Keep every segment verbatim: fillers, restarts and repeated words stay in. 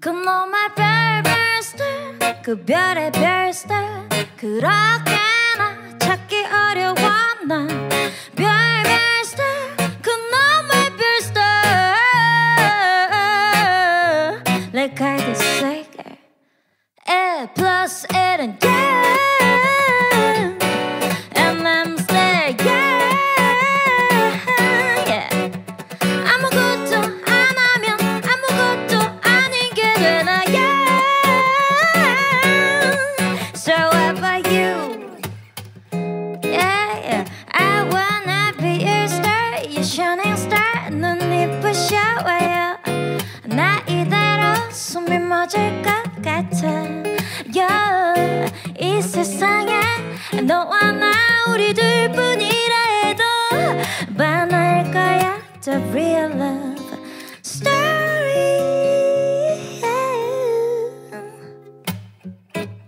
Come on my 별별 star 그 별의 별 star 그렇게 나 찾기 어려워 나 별별 star Come on my 별 star 내 카드 세계 A plus L은 yeah And I'm say yeah yeah 아무것도 안 하면 아무것도 Shining star, 눈이 부셔와요 나 이대로 숨이 멎을 것 같아 yeah. 이 세상에 너와 나 우리 둘뿐이라 해도 반할 거야 The real love story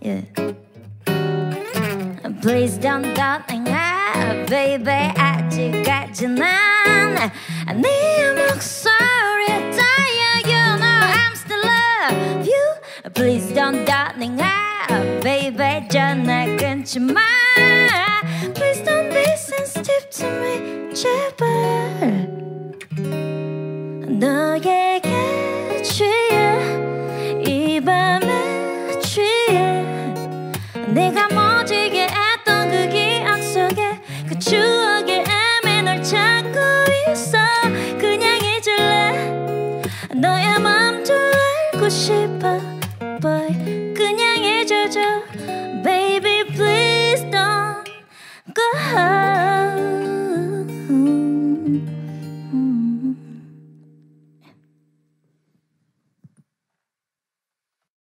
yeah. Yeah. Please don't doubt Baby, 아직까지 난 네 목소리에 따여 You know I'm still love you Please don't doubt me now Baby, 전화 끊지 마 Please don't be sensitive to me 제발 너의